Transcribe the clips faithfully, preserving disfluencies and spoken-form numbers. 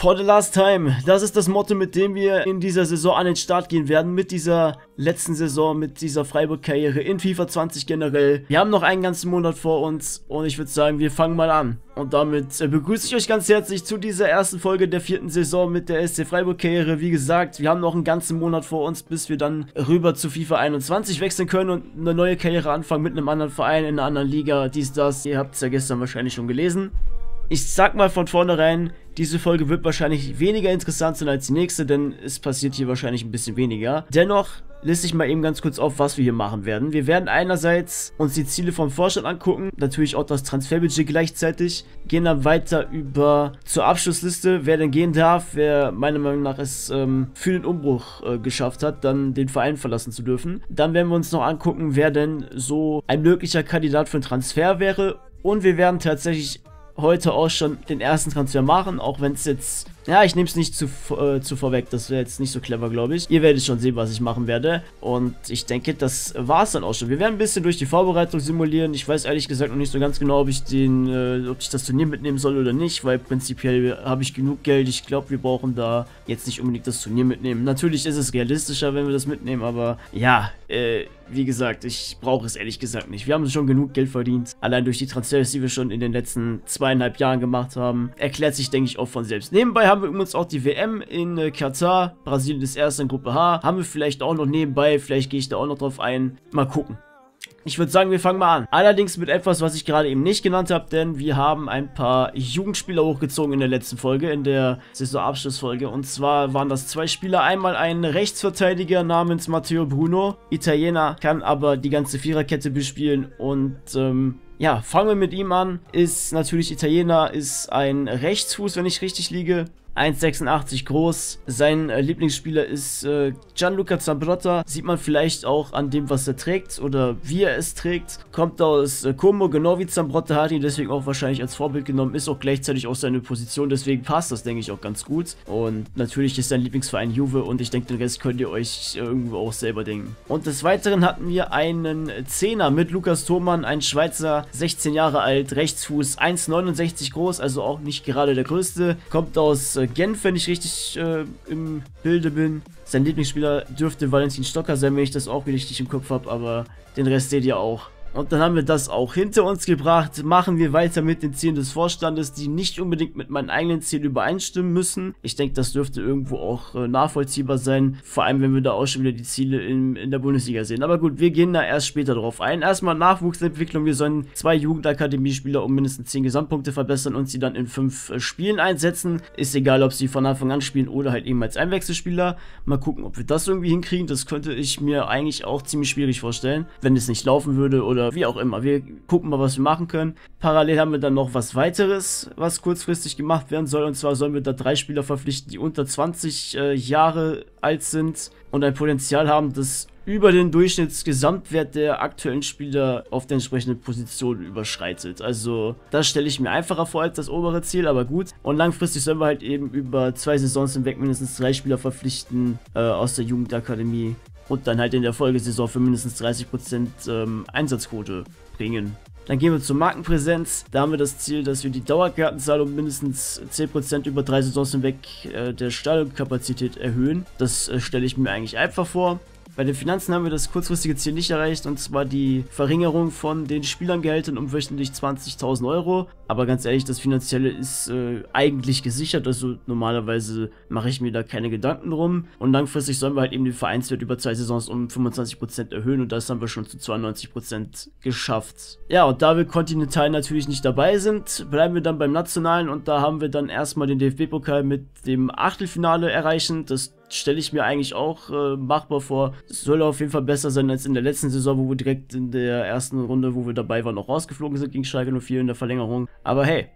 For the last time, das ist das Motto, mit dem wir in dieser Saison an den Start gehen werden, mit dieser letzten Saison, mit dieser Freiburg-Karriere in FIFA zwanzig generell. Wir haben noch einen ganzen Monat vor uns und ich würde sagen, wir fangen mal an. Und damit begrüße ich euch ganz herzlich zu dieser ersten Folge der vierten Saison mit der S C Freiburg-Karriere. Wie gesagt, wir haben noch einen ganzen Monat vor uns, bis wir dann rüber zu FIFA einundzwanzig wechseln können und eine neue Karriere anfangen mit einem anderen Verein, in einer anderen Liga, dies, das. Ihr habt es ja gestern wahrscheinlich schon gelesen. Ich sag mal von vornherein, diese Folge wird wahrscheinlich weniger interessant sein als die nächste, denn es passiert hier wahrscheinlich ein bisschen weniger. Dennoch liste ich mal eben ganz kurz auf, was wir hier machen werden. Wir werden einerseits uns die Ziele vom Vorstand angucken, natürlich auch das Transferbudget gleichzeitig, gehen dann weiter über zur Abschlussliste, wer denn gehen darf, wer meiner Meinung nach es ähm, für den Umbruch äh, geschafft hat, dann den Verein verlassen zu dürfen. Dann werden wir uns noch angucken, wer denn so ein möglicher Kandidat für einen Transfer wäre, und wir werden tatsächlich heute auch schon den ersten Transfer machen, auch wenn es jetzt, ja, ich nehme es nicht zu, äh, zu vorweg, das wäre jetzt nicht so clever, glaube ich. Ihr werdet schon sehen, was ich machen werde, und ich denke, das war es dann auch schon. Wir werden ein bisschen durch die Vorbereitung simulieren. Ich weiß ehrlich gesagt noch nicht so ganz genau, ob ich den, äh, ob ich das Turnier mitnehmen soll oder nicht, weil prinzipiell habe ich genug Geld. Ich glaube, wir brauchen da jetzt nicht unbedingt das Turnier mitnehmen. Natürlich ist es realistischer, wenn wir das mitnehmen, aber ja, äh, wie gesagt, ich brauche es ehrlich gesagt nicht. Wir haben schon genug Geld verdient, allein durch die Transfers, die wir schon in den letzten zweieinhalb Jahren gemacht haben. Erklärt sich, denke ich, auch von selbst. Nebenbei haben wir übrigens auch die W M in äh, Katar. Brasilien ist erst in Gruppe H. Haben wir vielleicht auch noch nebenbei. Vielleicht gehe ich da auch noch drauf ein. Mal gucken. Ich würde sagen, wir fangen mal an. Allerdings mit etwas, was ich gerade eben nicht genannt habe, denn wir haben ein paar Jugendspieler hochgezogen in der letzten Folge, in der Saisonabschlussfolge. Und zwar waren das zwei Spieler. Einmal ein Rechtsverteidiger namens Matteo Bruno, Italiener, kann aber die ganze Viererkette bespielen, und ähm, ja, fangen wir mit ihm an. Ist natürlich Italiener, ist ein Rechtsfuß, wenn ich richtig liege. eins Komma sechsundachtzig groß. Sein äh, Lieblingsspieler ist äh, Gianluca Zambrotta. Sieht man vielleicht auch an dem, was er trägt oder wie er es trägt. Kommt aus äh, Como, genau wie Zambrotta, hat ihn deswegen auch wahrscheinlich als Vorbild genommen. Ist auch gleichzeitig auch seine Position, deswegen passt das, denke ich, auch ganz gut. Und natürlich ist sein Lieblingsverein Juve, und ich denke, den Rest könnt ihr euch äh, irgendwo auch selber denken. Und des Weiteren hatten wir einen Zehner mit Lukas Thoman, ein Schweizer, sechzehn Jahre alt, Rechtsfuß, eins Komma neunundsechzig groß, also auch nicht gerade der größte. Kommt aus äh, Genf, wenn ich richtig äh, im Bilde bin. Sein Lieblingsspieler dürfte Valentin Stocker sein, wenn ich das auch richtig im Kopf habe, aber den Rest seht ihr auch. Und dann haben wir das auch hinter uns gebracht. Machen wir weiter mit den Zielen des Vorstandes, die nicht unbedingt mit meinen eigenen Zielen übereinstimmen müssen. Ich denke, das dürfte irgendwo auch äh, nachvollziehbar sein, vor allem wenn wir da auch schon wieder die Ziele in, in der Bundesliga sehen. Aber gut, wir gehen da erst später drauf ein. Erstmal Nachwuchsentwicklung. Wir sollen zwei Jugendakademiespieler um mindestens zehn Gesamtpunkte verbessern und sie dann in fünf äh, Spielen einsetzen. Ist egal, ob sie von Anfang an spielen oder halt eben als Einwechselspieler. Mal gucken, ob wir das irgendwie hinkriegen. Das könnte ich mir eigentlich auch ziemlich schwierig vorstellen, wenn es nicht laufen würde oder Oder wie auch immer. Wir gucken mal, was wir machen können. Parallel haben wir dann noch was weiteres, was kurzfristig gemacht werden soll. Und zwar sollen wir da drei Spieler verpflichten, die unter zwanzig äh, Jahre alt sind und ein Potenzial haben, das über den Durchschnittsgesamtwert der aktuellen Spieler auf der entsprechenden Position überschreitet. Also das stelle ich mir einfacher vor als das obere Ziel, aber gut. Und langfristig sollen wir halt eben über zwei Saisons hinweg mindestens drei Spieler verpflichten äh, aus der Jugendakademie und dann halt in der Folgesaison für mindestens dreißig Prozent ähm, Einsatzquote bringen. Dann gehen wir zur Markenpräsenz. Da haben wir das Ziel, dass wir die Dauerkartenzahl um mindestens zehn Prozent über drei Saisons hinweg äh, der Stadionkapazität erhöhen. Das äh, stelle ich mir eigentlich einfach vor. Bei den Finanzen haben wir das kurzfristige Ziel nicht erreicht, und zwar die Verringerung von den Spielangehältern um wöchentlich zwanzigtausend Euro. Aber ganz ehrlich, das Finanzielle ist äh, eigentlich gesichert, also normalerweise mache ich mir da keine Gedanken drum. Und langfristig sollen wir halt eben den Vereinswert über zwei Saisons um fünfundzwanzig Prozent erhöhen, und das haben wir schon zu zweiundneunzig Prozent geschafft. Ja, und da wir kontinental natürlich nicht dabei sind, bleiben wir dann beim Nationalen, und da haben wir dann erstmal den D F B-Pokal mit dem Achtelfinale erreichen. Das stelle ich mir eigentlich auch äh, machbar vor. Es soll auf jeden Fall besser sein als in der letzten Saison, wo wir direkt in der ersten Runde, wo wir dabei waren, auch rausgeflogen sind gegen Schalke null vier in der Verlängerung. Aber hey,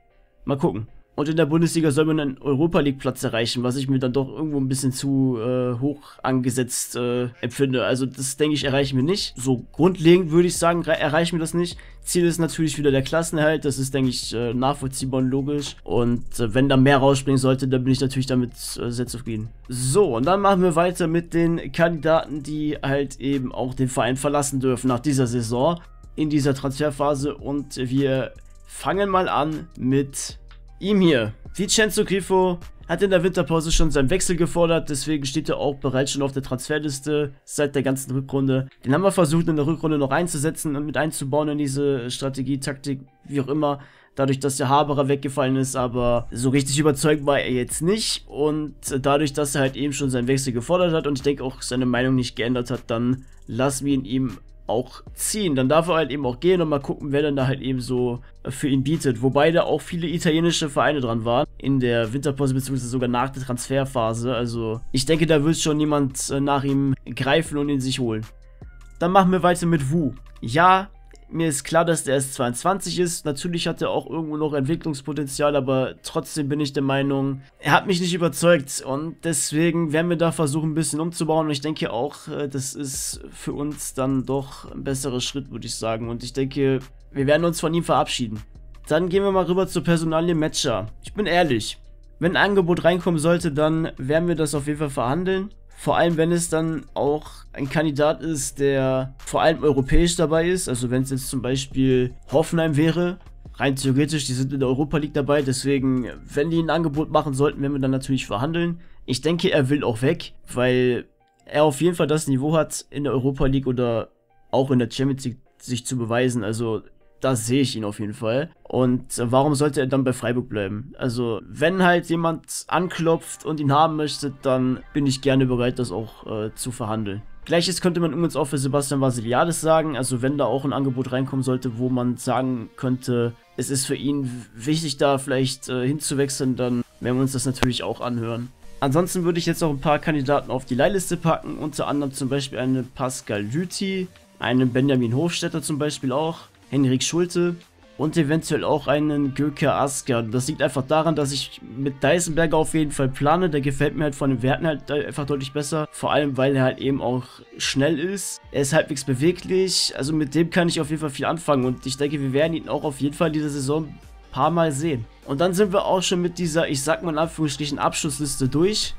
mal gucken. Und in der Bundesliga soll man einen Europa League Platz erreichen, was ich mir dann doch irgendwo ein bisschen zu äh, hoch angesetzt äh, empfinde. Also das, denke ich, erreichen wir nicht. So grundlegend würde ich sagen, erreichen wir das nicht. Ziel ist natürlich wieder der Klassenerhalt. Das ist, denke ich, äh, nachvollziehbar und logisch. Und äh, wenn da mehr rausspringen sollte, dann bin ich natürlich damit äh, sehr zufrieden. So, und dann machen wir weiter mit den Kandidaten, die halt eben auch den Verein verlassen dürfen nach dieser Saison, in dieser Transferphase. Und wir fangen mal an mit ihm hier. Vincenzo Grifo hat in der Winterpause schon seinen Wechsel gefordert, deswegen steht er auch bereits schon auf der Transferliste seit der ganzen Rückrunde. Den haben wir versucht in der Rückrunde noch einzusetzen und mit einzubauen in diese Strategie, Taktik, wie auch immer. Dadurch, dass der Haberer weggefallen ist, aber so richtig überzeugt war er jetzt nicht. Und dadurch, dass er halt eben schon seinen Wechsel gefordert hat und ich denke auch seine Meinung nicht geändert hat, dann lassen wir ihn ihm auch ziehen. Dann darf er halt eben auch gehen und mal gucken, wer dann da halt eben so für ihn bietet. Wobei da auch viele italienische Vereine dran waren in der Winterpause beziehungsweise sogar nach der Transferphase. Also ich denke, da wird schon niemand nach ihm greifen und ihn sich holen. Dann machen wir weiter mit Wu. Ja, mir ist klar, dass der erst zweiundzwanzig ist. Natürlich hat er auch irgendwo noch Entwicklungspotenzial, aber trotzdem bin ich der Meinung, er hat mich nicht überzeugt. Und deswegen werden wir da versuchen, ein bisschen umzubauen. Und ich denke auch, das ist für uns dann doch ein besserer Schritt, würde ich sagen. Und ich denke, wir werden uns von ihm verabschieden. Dann gehen wir mal rüber zur Personalie Matscher. Ich bin ehrlich, wenn ein Angebot reinkommen sollte, dann werden wir das auf jeden Fall verhandeln. Vor allem, wenn es dann auch ein Kandidat ist, der vor allem europäisch dabei ist. Also wenn es jetzt zum Beispiel Hoffenheim wäre, rein theoretisch, die sind in der Europa League dabei. Deswegen, wenn die ein Angebot machen sollten, werden wir dann natürlich verhandeln. Ich denke, er will auch weg, weil er auf jeden Fall das Niveau hat, in der Europa League oder auch in der Champions League sich zu beweisen. Also da sehe ich ihn auf jeden Fall. Und warum sollte er dann bei Freiburg bleiben? Also, wenn halt jemand anklopft und ihn haben möchte, dann bin ich gerne bereit, das auch äh, zu verhandeln. Gleiches könnte man übrigens auch für Sebastian Vasiliades sagen. Also, wenn da auch ein Angebot reinkommen sollte, wo man sagen könnte, es ist für ihn wichtig, da vielleicht äh, hinzuwechseln, dann werden wir uns das natürlich auch anhören. Ansonsten würde ich jetzt noch ein paar Kandidaten auf die Leihliste packen. Unter anderem zum Beispiel einen Pascal Lüthi, einen Benjamin Hofstetter zum Beispiel auch. Henrik Schulte und eventuell auch einen Göker Asker. Das liegt einfach daran, dass ich mit Deisenberger auf jeden Fall plane. Der gefällt mir halt von den Werten halt einfach deutlich besser. Vor allem, weil er halt eben auch schnell ist. Er ist halbwegs beweglich. Also mit dem kann ich auf jeden Fall viel anfangen. Und ich denke, wir werden ihn auch auf jeden Fall diese Saison ein paar Mal sehen. Und dann sind wir auch schon mit dieser, ich sag mal in Anführungsstrichen, Abschlussliste durch.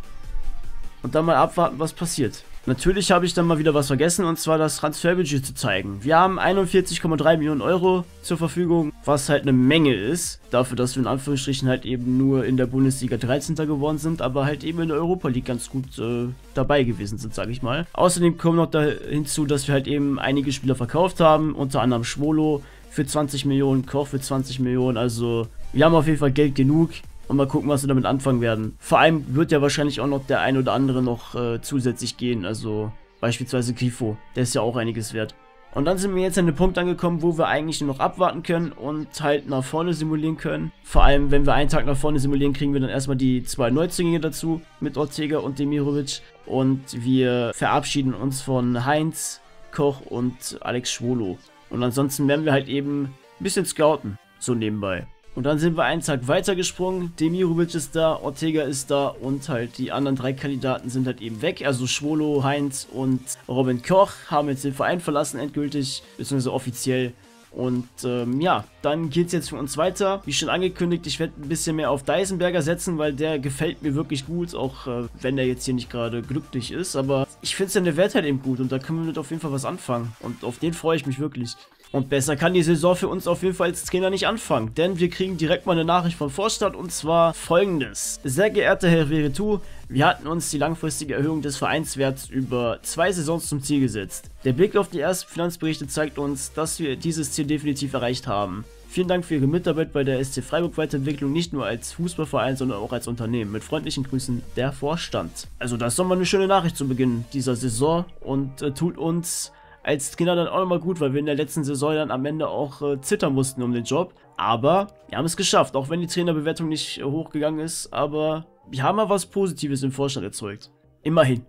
Und dann mal abwarten, was passiert. Natürlich habe ich dann mal wieder was vergessen, und zwar das Transferbudget zu zeigen. Wir haben einundvierzig Komma drei Millionen Euro zur Verfügung, was halt eine Menge ist. Dafür, dass wir in Anführungsstrichen halt eben nur in der Bundesliga dreizehnter geworden sind, aber halt eben in der Europa League ganz gut äh, dabei gewesen sind, sage ich mal. Außerdem kommt noch da hinzu, dass wir halt eben einige Spieler verkauft haben, unter anderem Schwolow für zwanzig Millionen, Koch für zwanzig Millionen, also wir haben auf jeden Fall Geld genug. Und mal gucken, was wir damit anfangen werden. Vor allem wird ja wahrscheinlich auch noch der ein oder andere noch äh, zusätzlich gehen. Also beispielsweise Grifo, der ist ja auch einiges wert. Und dann sind wir jetzt an den Punkt angekommen, wo wir eigentlich nur noch abwarten können und halt nach vorne simulieren können. Vor allem, wenn wir einen Tag nach vorne simulieren, kriegen wir dann erstmal die zwei Neuzugänge dazu mit Ortega und Demirovic. Und wir verabschieden uns von Heinz, Koch und Alex Schwolow. Und ansonsten werden wir halt eben ein bisschen scouten, so nebenbei. Und dann sind wir einen Tag weitergesprungen, Demirovic ist da, Ortega ist da und halt die anderen drei Kandidaten sind halt eben weg. Also Schwolow, Heinz und Robin Koch haben jetzt den Verein verlassen endgültig, beziehungsweise offiziell. Und ähm, ja, dann geht es jetzt für uns weiter. Wie schon angekündigt, ich werde ein bisschen mehr auf Deisenberger setzen, weil der gefällt mir wirklich gut, auch äh, wenn der jetzt hier nicht gerade glücklich ist. Aber ich finde seine Werte halt eben gut und da können wir mit auf jeden Fall was anfangen. Und auf den freue ich mich wirklich. Und besser kann die Saison für uns auf jeden Fall als Trainer nicht anfangen, denn wir kriegen direkt mal eine Nachricht vom Vorstand und zwar folgendes. Sehr geehrter Herr Veretout, wir hatten uns die langfristige Erhöhung des Vereinswerts über zwei Saisons zum Ziel gesetzt. Der Blick auf die ersten Finanzberichte zeigt uns, dass wir dieses Ziel definitiv erreicht haben. Vielen Dank für Ihre Mitarbeit bei der S C Freiburg Weiterentwicklung, nicht nur als Fußballverein, sondern auch als Unternehmen. Mit freundlichen Grüßen, der Vorstand. Also das ist doch mal eine schöne Nachricht zu Beginn dieser Saison und äh, tut uns als Trainer dann auch nochmal gut, weil wir in der letzten Saison dann am Ende auch äh, zittern mussten um den Job. Aber wir haben es geschafft, auch wenn die Trainerbewertung nicht äh, hochgegangen ist. Aber wir haben mal was Positives im Vorstand erzeugt. Immerhin.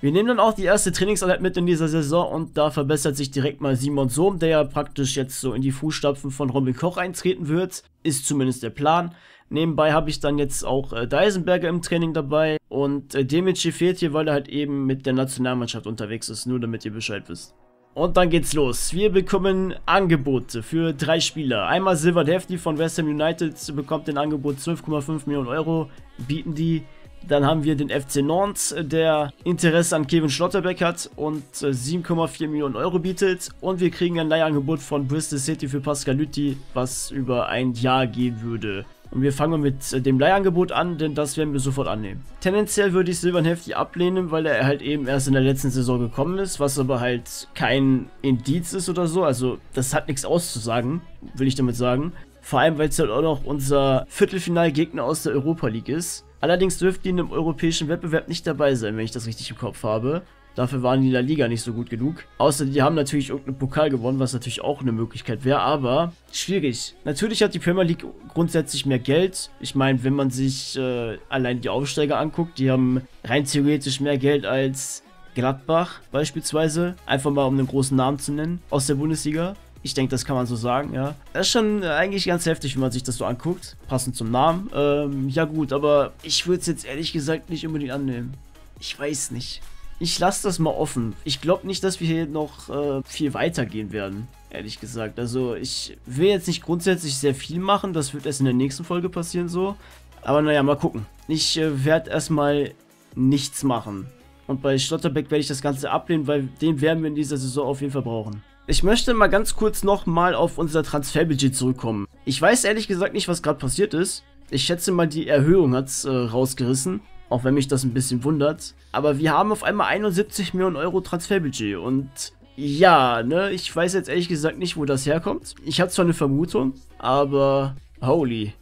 Wir nehmen dann auch die erste Trainingseinheit mit in dieser Saison und da verbessert sich direkt mal Simon Sohm, der ja praktisch jetzt so in die Fußstapfen von Robin Koch eintreten wird. Ist zumindest der Plan. Nebenbei habe ich dann jetzt auch äh, Deisenberger im Training dabei und äh, Demici fehlt hier, weil er halt eben mit der Nationalmannschaft unterwegs ist, nur damit ihr Bescheid wisst. Und dann geht's los. Wir bekommen Angebote für drei Spieler. Einmal Silvan Hefti von West Ham United bekommt ein Angebot zwölf Komma fünf Millionen Euro, bieten die. Dann haben wir den F C Nantes, der Interesse an Kevin Schlotterbeck hat und sieben Komma vier Millionen Euro bietet. Und wir kriegen ein Leihangebot von Bristol City für Pascal Lüthi, was über ein Jahr gehen würde. Und wir fangen mit dem Leihangebot an, denn das werden wir sofort annehmen. Tendenziell würde ich Silvan Hefti ablehnen, weil er halt eben erst in der letzten Saison gekommen ist, was aber halt kein Indiz ist oder so. Also das hat nichts auszusagen, will ich damit sagen. Vor allem, weil es halt auch noch unser Viertelfinalgegner aus der Europa League ist. Allerdings dürften die in dem europäischen Wettbewerb nicht dabei sein, wenn ich das richtig im Kopf habe. Dafür waren die in der Liga nicht so gut genug. Außer die haben natürlich irgendeinen Pokal gewonnen, was natürlich auch eine Möglichkeit wäre, aber schwierig. Natürlich hat die Premier League grundsätzlich mehr Geld. Ich meine, wenn man sich äh, allein die Aufsteiger anguckt, die haben rein theoretisch mehr Geld als Gladbach beispielsweise. Einfach mal, um einen großen Namen zu nennen, aus der Bundesliga. Ich denke, das kann man so sagen, ja. Das ist schon eigentlich ganz heftig, wenn man sich das so anguckt. Passend zum Namen. Ähm, ja gut, aber ich würde es jetzt ehrlich gesagt nicht unbedingt annehmen. Ich weiß nicht. Ich lasse das mal offen. Ich glaube nicht, dass wir hier noch äh, viel weitergehen werden, ehrlich gesagt. Also ich will jetzt nicht grundsätzlich sehr viel machen. Das wird erst in der nächsten Folge passieren so. Aber naja, mal gucken. Ich äh, werde erstmal nichts machen. Und bei Schlotterbeck werde ich das Ganze ablehnen, weil den werden wir in dieser Saison auf jeden Fall brauchen. Ich möchte mal ganz kurz nochmal auf unser Transferbudget zurückkommen. Ich weiß ehrlich gesagt nicht, was gerade passiert ist. Ich schätze mal, die Erhöhung hat es äh, rausgerissen, auch wenn mich das ein bisschen wundert. Aber wir haben auf einmal einundsiebzig Millionen Euro Transferbudget und ja, ne, ich weiß jetzt ehrlich gesagt nicht, wo das herkommt. Ich habe zwar eine Vermutung, aber holy,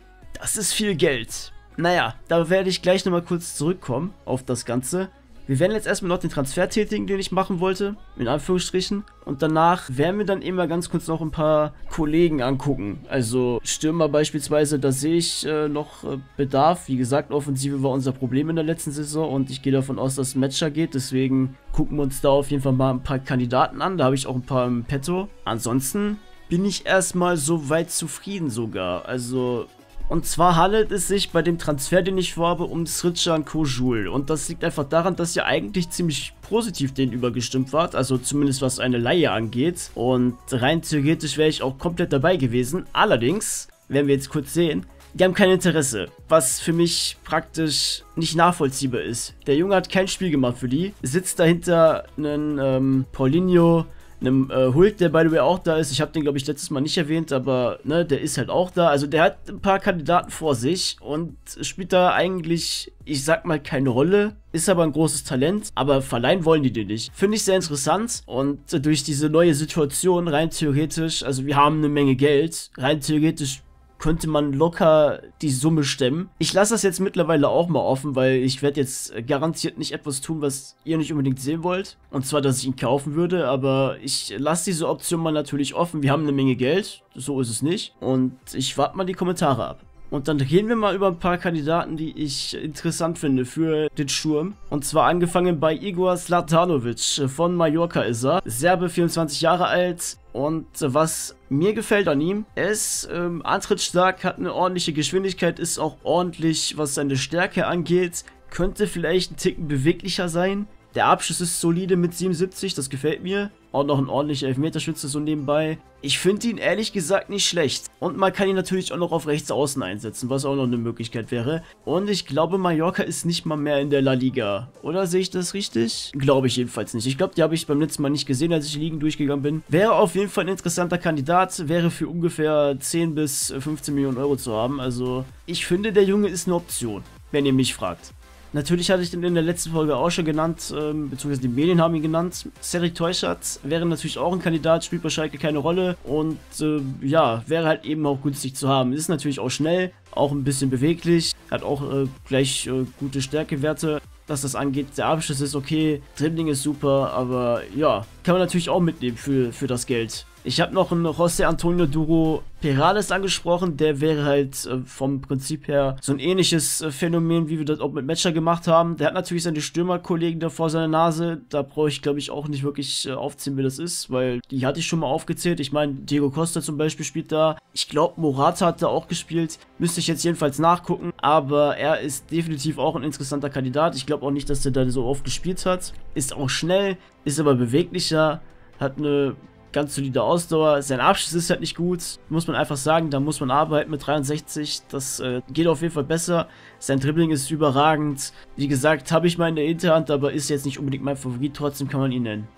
das ist viel Geld. Naja, da werde ich gleich nochmal kurz zurückkommen auf das Ganze. Wir werden jetzt erstmal noch den Transfer tätigen, den ich machen wollte, in Anführungsstrichen. Und danach werden wir dann eben mal ganz kurz noch ein paar Kollegen angucken. Also Stürmer beispielsweise, da sehe ich äh, noch äh, Bedarf. Wie gesagt, Offensive war unser Problem in der letzten Saison und ich gehe davon aus, dass Matscher geht. Deswegen gucken wir uns da auf jeden Fall mal ein paar Kandidaten an. Da habe ich auch ein paar im Petto. Ansonsten bin ich erstmal soweit zufrieden sogar. Also... Und zwar handelt es sich bei dem Transfer, den ich vorhabe, um Sricha und Kojul. Und das liegt einfach daran, dass ihr eigentlich ziemlich positiv denen übergestimmt wart. Also zumindest was eine Leihe angeht. Und rein theoretisch wäre ich auch komplett dabei gewesen. Allerdings, werden wir jetzt kurz sehen, die haben kein Interesse. Was für mich praktisch nicht nachvollziehbar ist. Der Junge hat kein Spiel gemacht für die. Sitzt dahinter einen ähm, Paulinho... einem äh, Hulk, der by the way auch da ist. Ich habe den, glaube ich, letztes Mal nicht erwähnt, aber ne, der ist halt auch da. Also der hat ein paar Kandidaten vor sich und spielt da eigentlich, ich sag mal, keine Rolle. Ist aber ein großes Talent, aber verleihen wollen die den nicht. Finde ich sehr interessant und äh, durch diese neue Situation rein theoretisch, also wir haben eine Menge Geld, rein theoretisch könnte man locker die Summe stemmen. Ich lasse das jetzt mittlerweile auch mal offen, weil ich werde jetzt garantiert nicht etwas tun, was ihr nicht unbedingt sehen wollt. Und zwar, dass ich ihn kaufen würde, aber ich lasse diese Option mal natürlich offen. Wir haben eine Menge Geld, so ist es nicht. Und ich warte mal die Kommentare ab. Und dann reden wir mal über ein paar Kandidaten, die ich interessant finde für den Sturm. Und zwar angefangen bei Igor Slatanovic, von Mallorca ist er. Serbe, vierundzwanzig Jahre alt. Und was mir gefällt an ihm, er ist ähm, antrittsstark, hat eine ordentliche Geschwindigkeit, ist auch ordentlich, was seine Stärke angeht. Könnte vielleicht ein Ticken beweglicher sein. Der Abschluss ist solide mit siebenundsiebzig, das gefällt mir. Auch noch ein ordentlicher Elfmeterschütze so nebenbei. Ich finde ihn ehrlich gesagt nicht schlecht. Und man kann ihn natürlich auch noch auf rechts außen einsetzen, was auch noch eine Möglichkeit wäre. Und ich glaube, Mallorca ist nicht mal mehr in der La Liga. Oder sehe ich das richtig? Glaube ich jedenfalls nicht. Ich glaube, die habe ich beim letzten Mal nicht gesehen, als ich die Ligen durchgegangen bin. Wäre auf jeden Fall ein interessanter Kandidat. Wäre für ungefähr zehn bis fünfzehn Millionen Euro zu haben. Also ich finde, der Junge ist eine Option, wenn ihr mich fragt. Natürlich hatte ich den in der letzten Folge auch schon genannt, ähm, beziehungsweise die Medien haben ihn genannt. Cedric Teuchert wäre natürlich auch ein Kandidat, spielt bei Schalke keine Rolle und äh, ja, wäre halt eben auch günstig zu haben. Ist natürlich auch schnell, auch ein bisschen beweglich, hat auch äh, gleich äh, gute Stärkewerte, dass das angeht. Der Abschluss ist okay, Dribbling ist super, aber ja, kann man natürlich auch mitnehmen für, für das Geld. Ich habe noch einen José Antonio Duro Perales angesprochen, der wäre halt äh, vom Prinzip her so ein ähnliches äh, Phänomen, wie wir das auch mit Matscher gemacht haben. Der hat natürlich seine Stürmerkollegen da vor seiner Nase, da brauche ich glaube ich auch nicht wirklich äh, aufzählen, wie das ist, weil die hatte ich schon mal aufgezählt. Ich meine, Diego Costa zum Beispiel spielt da, ich glaube Morata hat da auch gespielt, müsste ich jetzt jedenfalls nachgucken, aber er ist definitiv auch ein interessanter Kandidat. Ich glaube auch nicht, dass der da so oft gespielt hat, ist auch schnell, ist aber beweglicher, hat eine... ganz solide Ausdauer. Sein Abschluss ist halt nicht gut. Muss man einfach sagen, da muss man arbeiten mit dreiundsechzig. Das äh, geht auf jeden Fall besser. Sein Dribbling ist überragend. Wie gesagt, habe ich mal in der Hinterhand, aber ist jetzt nicht unbedingt mein Favorit. Trotzdem kann man ihn nennen.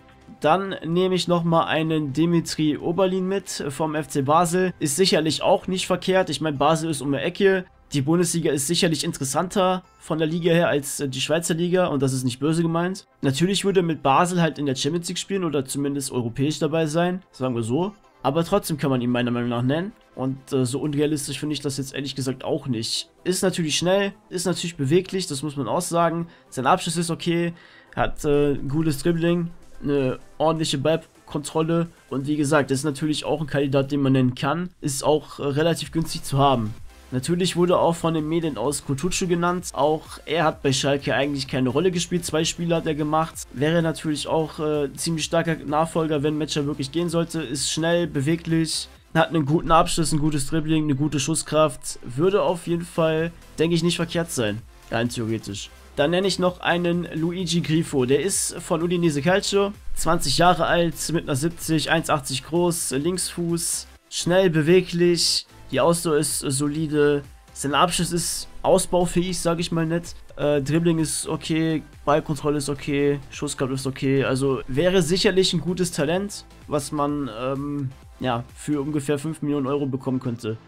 Dann nehme ich nochmal einen Dimitri Oberlin mit vom F C Basel. Ist sicherlich auch nicht verkehrt. Ich meine, Basel ist um die Ecke. Die Bundesliga ist sicherlich interessanter von der Liga her als die Schweizer Liga, und das ist nicht böse gemeint. Natürlich würde er mit Basel halt in der Champions League spielen oder zumindest europäisch dabei sein, sagen wir so. Aber trotzdem kann man ihn meiner Meinung nach nennen, und äh, so unrealistisch finde ich das jetzt ehrlich gesagt auch nicht. Ist natürlich schnell, ist natürlich beweglich, das muss man auch sagen. Sein Abschluss ist okay, hat äh, ein gutes Dribbling, eine ordentliche Ballkontrolle, und wie gesagt, ist natürlich auch ein Kandidat, den man nennen kann. Ist auch äh, relativ günstig zu haben. Natürlich wurde auch von den Medien aus Kotucu genannt. Auch er hat bei Schalke eigentlich keine Rolle gespielt. Zwei Spiele hat er gemacht. Wäre natürlich auch äh, ziemlich starker Nachfolger, wenn Matscher wirklich gehen sollte. Ist schnell, beweglich, hat einen guten Abschluss, ein gutes Dribbling, eine gute Schusskraft. Würde auf jeden Fall, denke ich, nicht verkehrt sein. Rein theoretisch. Dann nenne ich noch einen Luigi Grifo. Der ist von Udinese Calcio. zwanzig Jahre alt, mit einer siebzig, eins achtzig groß, Linksfuß. Schnell, beweglich. Die Ausdauer ist solide, sein Abschluss ist ausbaufähig, sage ich mal nett. Äh, Dribbling ist okay, Ballkontrolle ist okay, Schusskampf ist okay. Also wäre sicherlich ein gutes Talent, was man ähm, ja, für ungefähr fünf Millionen Euro bekommen könnte.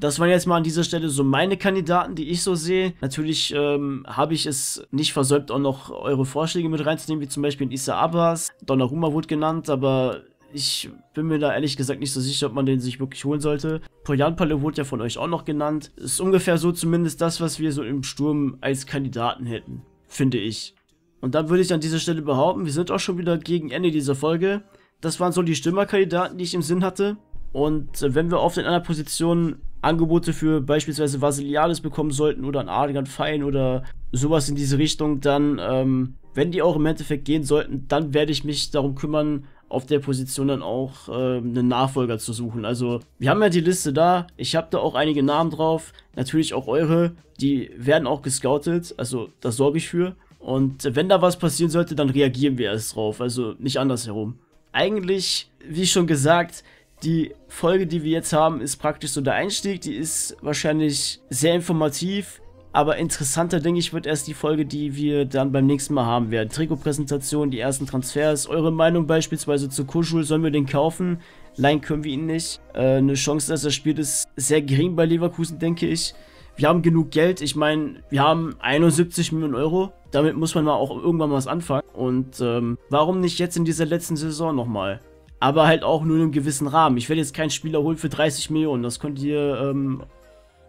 Das waren jetzt mal an dieser Stelle so meine Kandidaten, die ich so sehe. Natürlich ähm, habe ich es nicht versäumt, auch noch eure Vorschläge mit reinzunehmen, wie zum Beispiel in Issa Abbas. Donnarumma wurde genannt, aber ich bin mir da ehrlich gesagt nicht so sicher, ob man den sich wirklich holen sollte. Poyanpale wurde ja von euch auch noch genannt. Ist ungefähr so zumindest das, was wir so im Sturm als Kandidaten hätten, finde ich. Und dann würde ich an dieser Stelle behaupten, wir sind auch schon wieder gegen Ende dieser Folge. Das waren so die Stürmerkandidaten, die ich im Sinn hatte. Und wenn wir auf den anderen Positionen Angebote für beispielsweise Vasiliades bekommen sollten oder einen Adrian Fein oder sowas in diese Richtung, dann, ähm, wenn die auch im Endeffekt gehen sollten, dann werde ich mich darum kümmern, auf der Position dann auch äh, einen Nachfolger zu suchen. Also wir haben ja die Liste da, ich habe da auch einige Namen drauf, natürlich auch eure, die werden auch gescoutet, also das sorge ich für, und wenn da was passieren sollte, dann reagieren wir erst drauf, also nicht andersherum. Eigentlich, wie schon gesagt, die Folge, die wir jetzt haben, ist praktisch so der Einstieg, die ist wahrscheinlich sehr informativ. Aber interessanter, denke ich, wird erst die Folge, die wir dann beim nächsten Mal haben werden. Trikotpräsentation, die ersten Transfers, eure Meinung beispielsweise zu Koschul, sollen wir den kaufen? Leihen können wir ihn nicht. Äh, eine Chance, dass er spielt, ist sehr gering bei Leverkusen, denke ich. Wir haben genug Geld, ich meine, wir haben einundsiebzig Millionen Euro. Damit muss man mal auch irgendwann was anfangen. Und ähm, warum nicht jetzt in dieser letzten Saison nochmal? Aber halt auch nur in einem gewissen Rahmen. Ich werde jetzt keinen Spieler holen für dreißig Millionen, das könnt ihr ähm,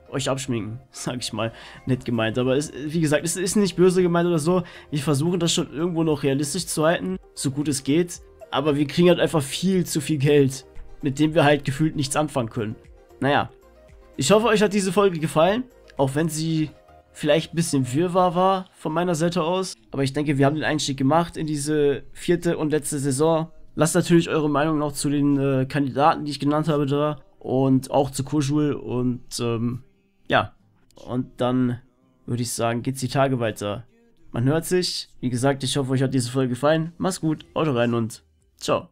euch abschminken, sag ich mal, nett gemeint, aber es, wie gesagt, es ist nicht böse gemeint oder so, wir versuchen das schon irgendwo noch realistisch zu halten, so gut es geht, aber wir kriegen halt einfach viel zu viel Geld, mit dem wir halt gefühlt nichts anfangen können. Naja, ich hoffe, euch hat diese Folge gefallen, auch wenn sie vielleicht ein bisschen wirrwarr war von meiner Seite aus, aber ich denke, wir haben den Einstieg gemacht in diese vierte und letzte Saison. Lasst natürlich eure Meinung noch zu den äh, Kandidaten, die ich genannt habe, da, und auch zu Koschul und ähm, ja, und dann würde ich sagen, geht's die Tage weiter. Man hört sich. Wie gesagt, ich hoffe, euch hat diese Folge gefallen. Macht's gut, haut rein und ciao.